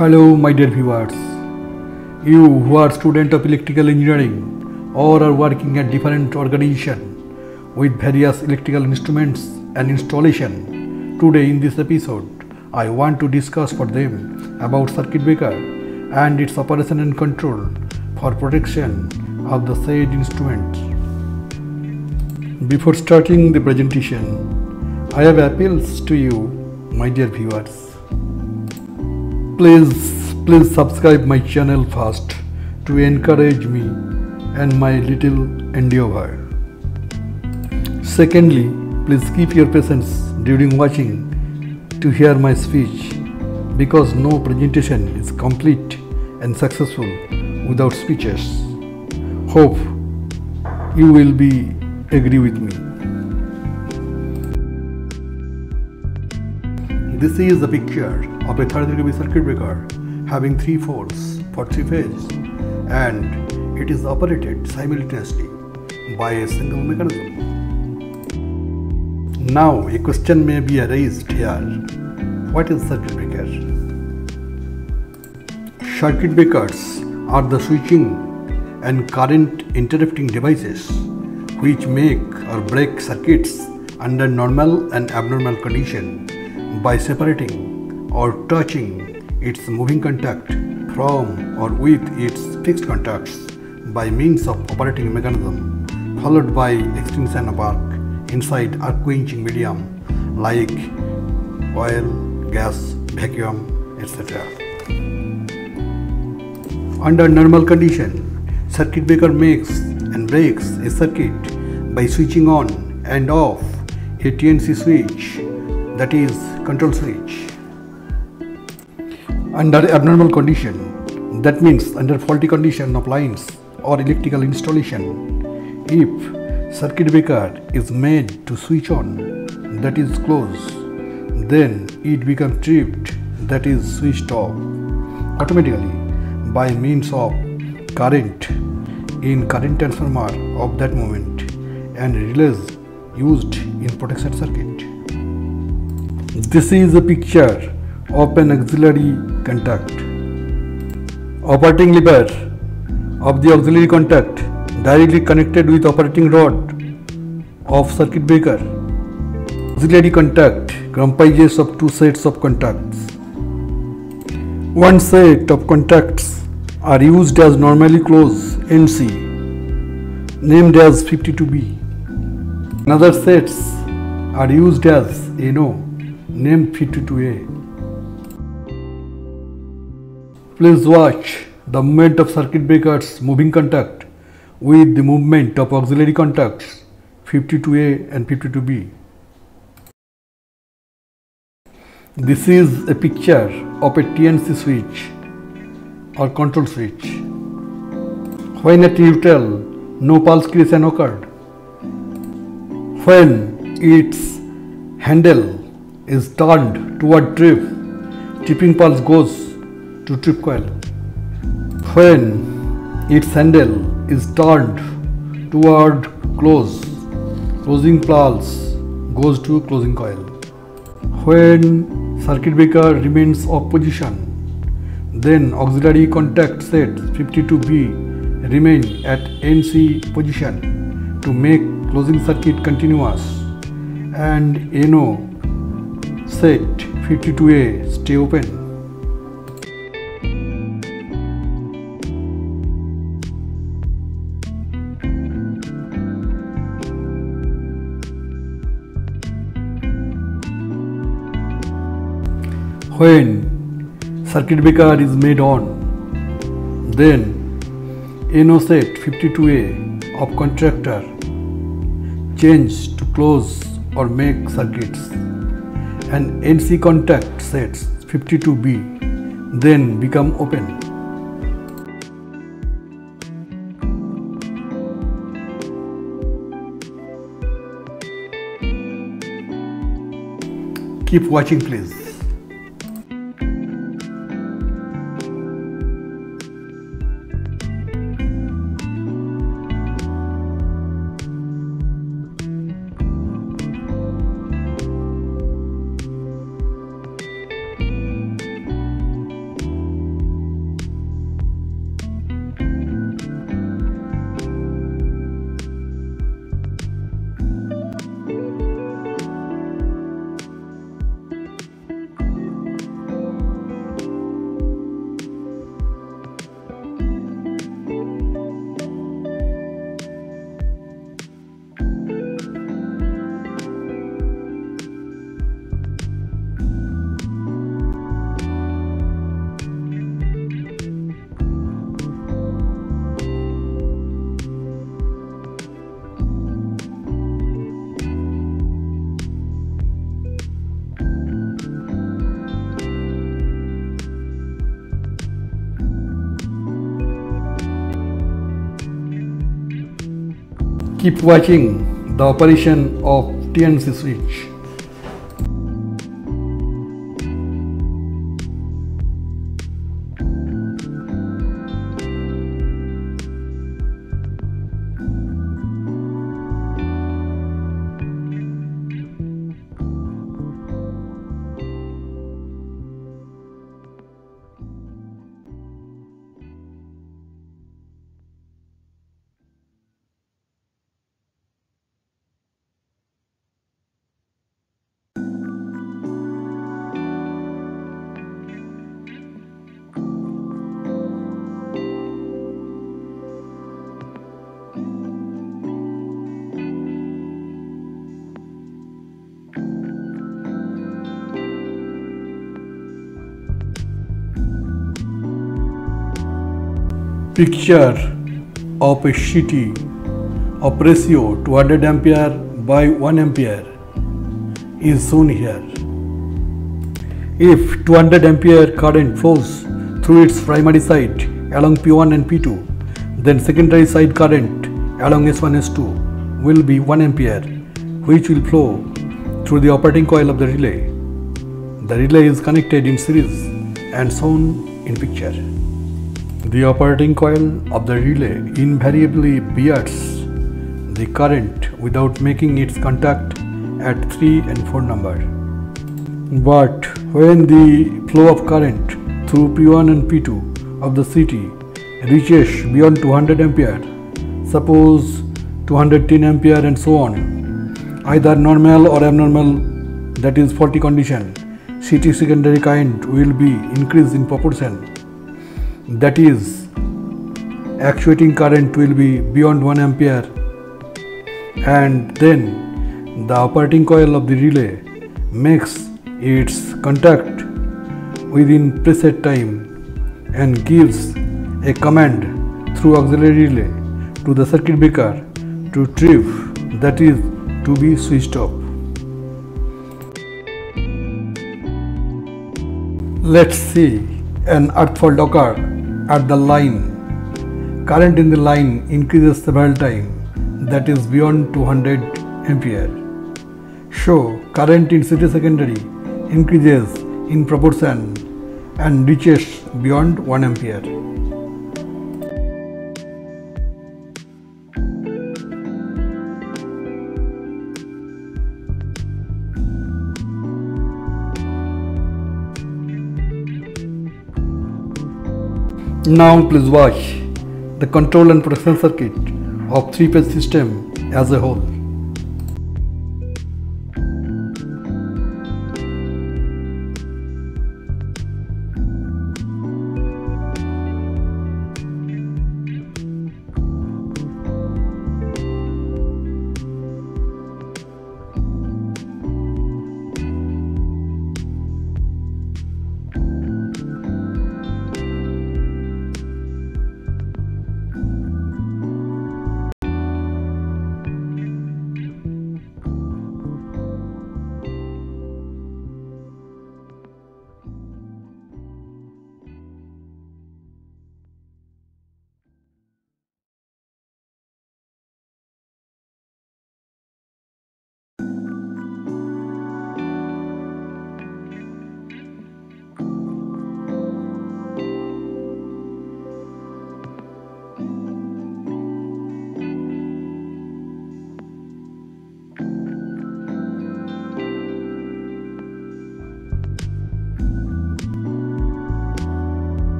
Hello my dear viewers, you who are student of electrical engineering or are working at different organization with various electrical instruments and installation, today in this episode I want to discuss for them about circuit breaker and its operation and control for protection of the said instrument. Before starting the presentation, I have appeals to you my dear viewers. Please subscribe my channel first to encourage me and my little endeavor. Secondly, please keep your patience during watching to hear my speech, because no presentation is complete and successful without speeches. Hope you will be agree with me. This is the picture of a 30 degree circuit breaker having 3 poles for 3 phase, and it is operated simultaneously by a single mechanism. Now a question may be raised here: what is circuit breaker? Circuit breakers are the switching and current interrupting devices which make or break circuits under normal and abnormal conditions by separating or touching its moving contact from or with its fixed contacts by means of operating mechanism, followed by extension of arc inside arc-quenching medium like oil, gas, vacuum, etc. Under normal condition, circuit breaker makes and breaks a circuit by switching on and off a TNC switch, that is control switch. Under abnormal condition, that means under faulty condition of lines or electrical installation, if circuit breaker is made to switch on, that is close, then it becomes tripped, that is switched off automatically by means of current in current transformer of that moment and relays used in protection circuit. This is a picture of an auxiliary contact. Operating lever of the auxiliary contact directly connected with operating rod of circuit breaker. Auxiliary contact comprises of 2 sets of contacts. One set of contacts are used as normally closed NC, named as 52B. Another sets are used as NO, named 52A. Please watch the movement of circuit breaker's moving contact with the movement of auxiliary contacts 52A and 52B. This is a picture of a TNC switch or control switch. When at neutral, no pulse creation occurred. When its handle is turned toward trip, tripping pulse goes to trip coil. When its handle is turned toward close, closing pulse goes to closing coil. When circuit breaker remains off position, then auxiliary contact set 52B remain at NC position to make closing circuit continuous, and NO set 52A stay open. When circuit breaker is made on, then NO set 52A of contractor change to close or make circuits, and NC contact sets 52B then become open. Keep watching please. Keep watching the operation of TNC switch. Picture of a CT of ratio 200 ampere by 1 ampere is shown here. If 200 ampere current flows through its primary side along P1 and P2, then secondary side current along S1 and S2 will be 1 ampere, which will flow through the operating coil of the relay. The relay is connected in series and shown in picture. The operating coil of the relay invariably bears the current without making its contact at 3 and 4 number. But when the flow of current through P1 and P2 of the CT reaches beyond 200 ampere, suppose 210 ampere and so on, either normal or abnormal, that is faulty condition, CT secondary current will be increased in proportion. That is, actuating current will be beyond 1 ampere, and then the operating coil of the relay makes its contact within preset time and gives a command through auxiliary relay to the circuit breaker to trip, that is, to be switched off. Let's see an earth fault occur at the line. Current in the line increases several times, that is beyond 200 ampere. So current in CT secondary increases in proportion and reaches beyond 1 ampere. Now please watch the control and protection circuit of three-phase system as a whole.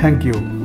Thank you.